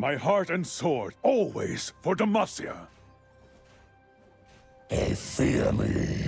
My heart and sword, always for Demacia. They fear me.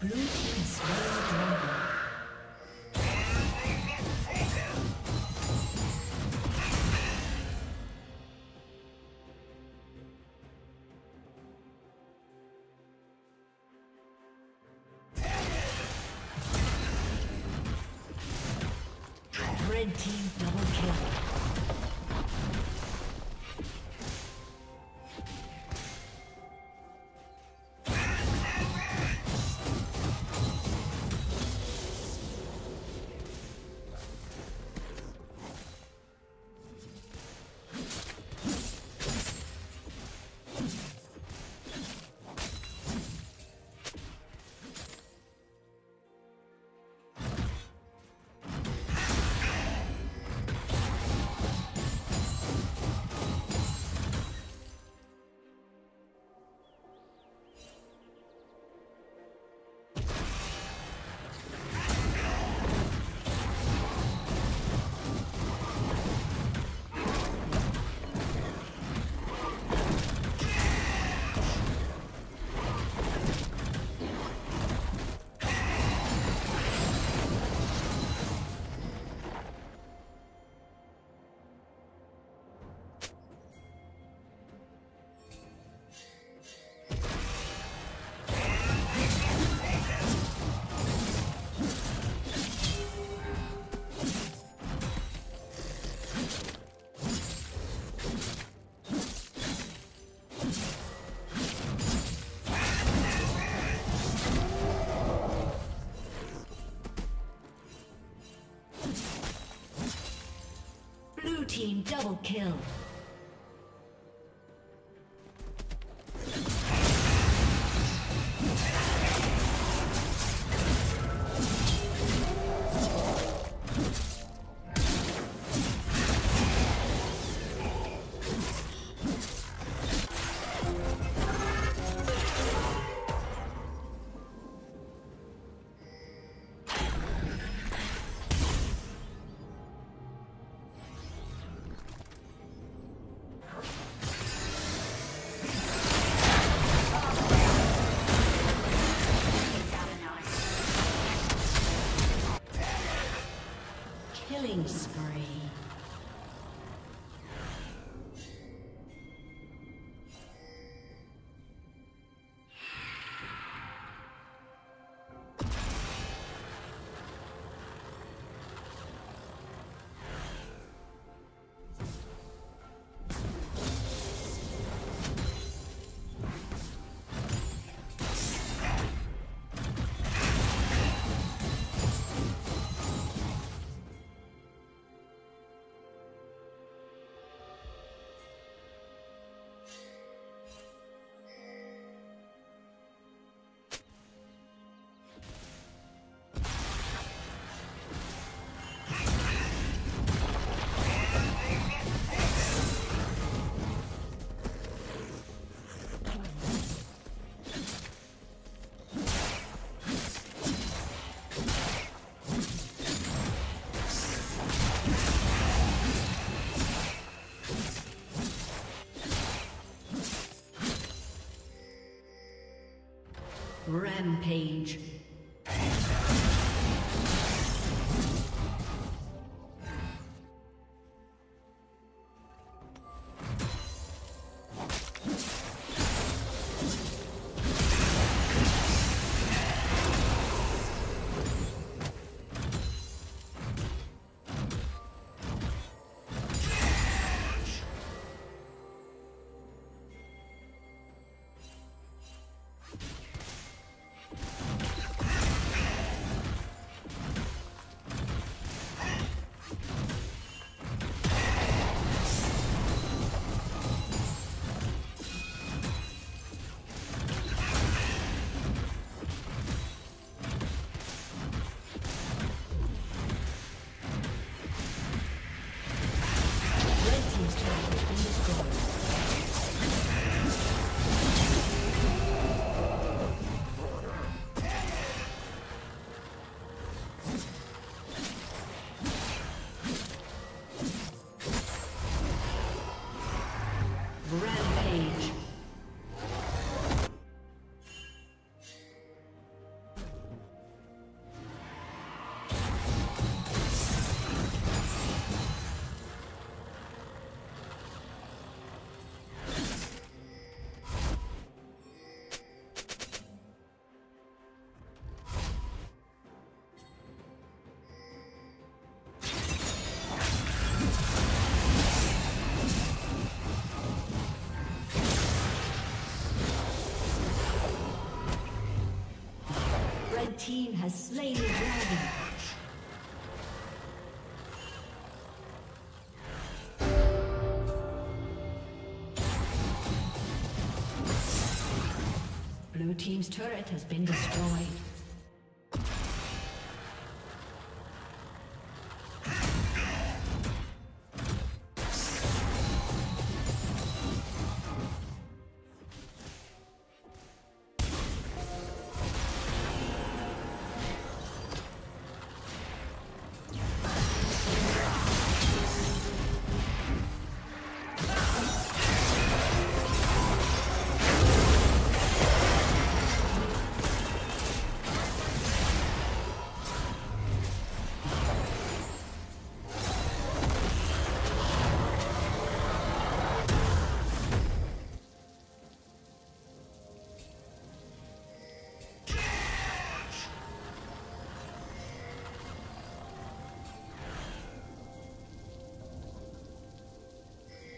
Blue team slain dragon. Red team double kill. Team double kill. Killing spree. Rampage. team has slain the dragon. Blue team's turret has been destroyed.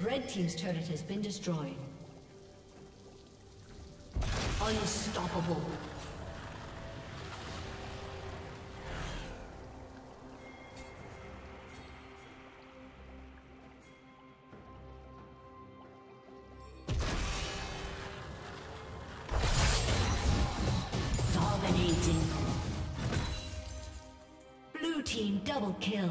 Red team's turret has been destroyed. Unstoppable. Dominating. Blue team double kill.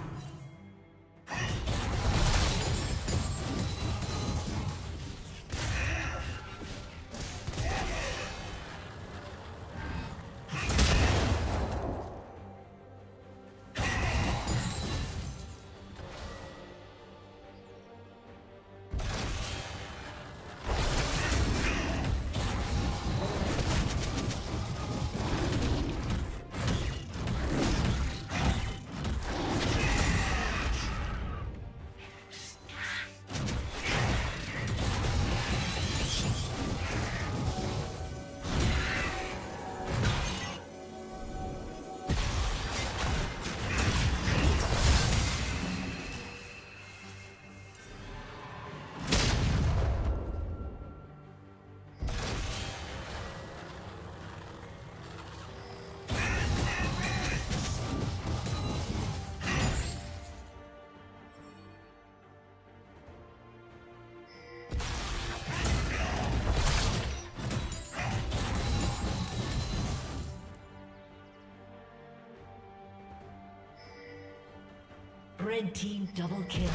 Red team double kill.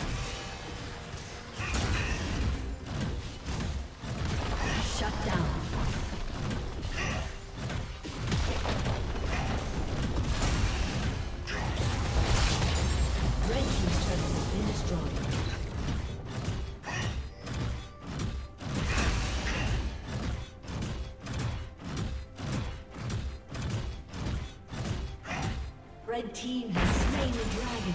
Shut down. Red team's turret has been destroyed. Red team has slain the dragon.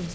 His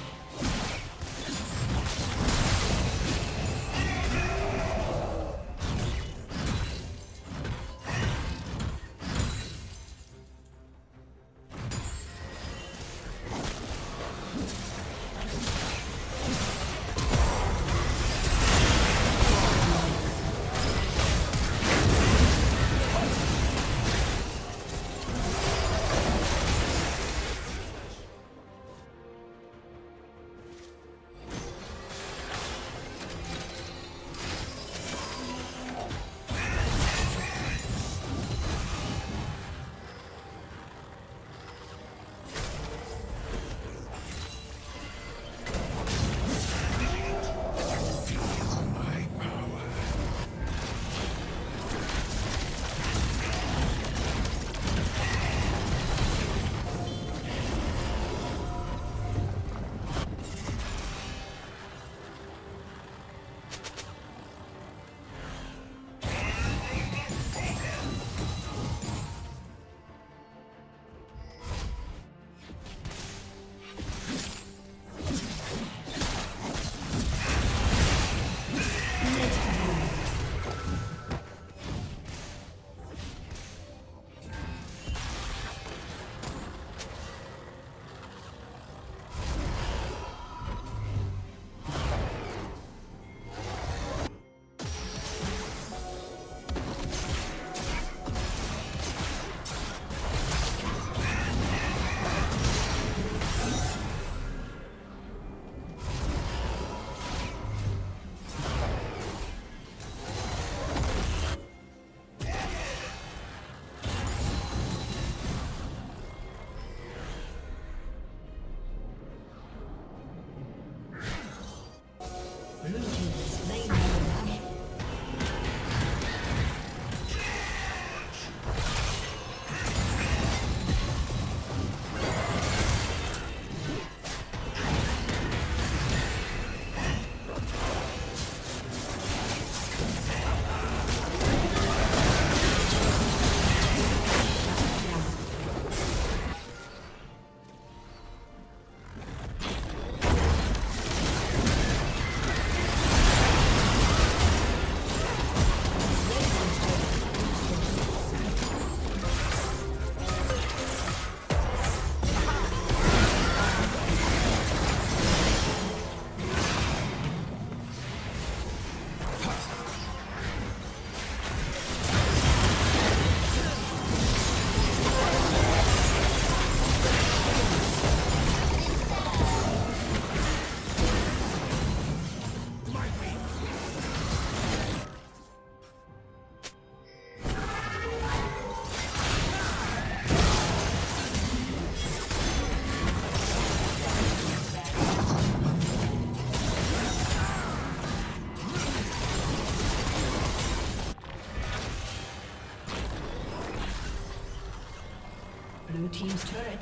Blue team's turret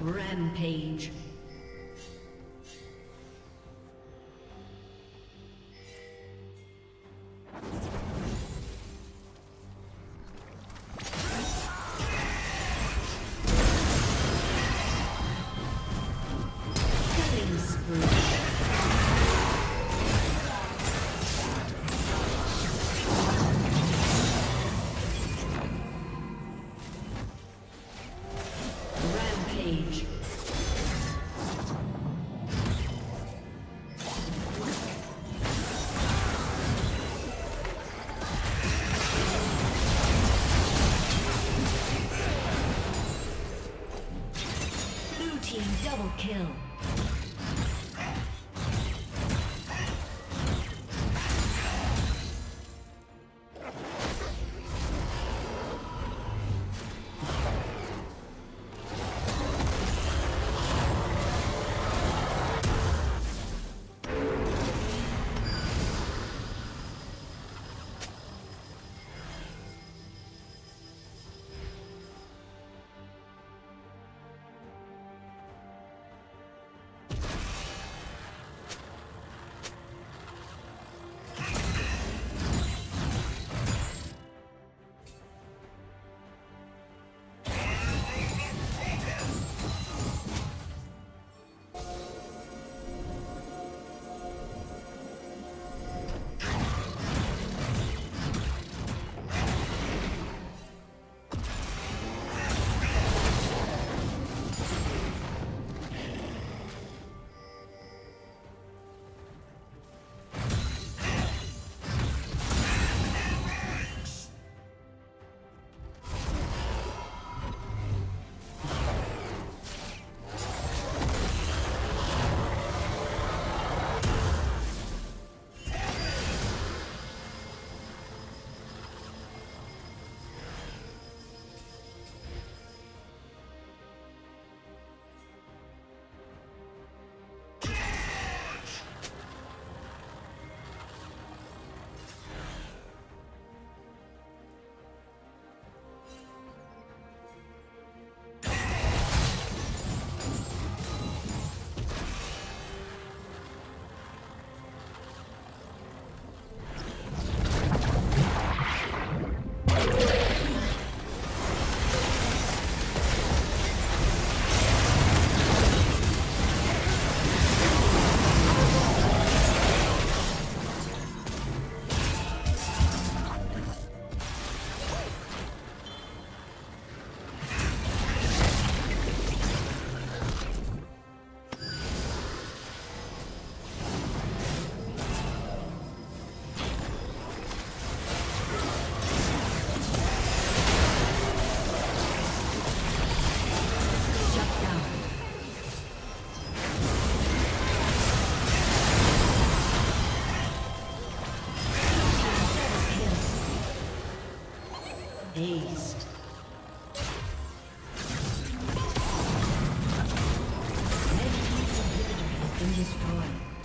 Rampage. Kill. Aced. Red team's inhibitor has been destroyed.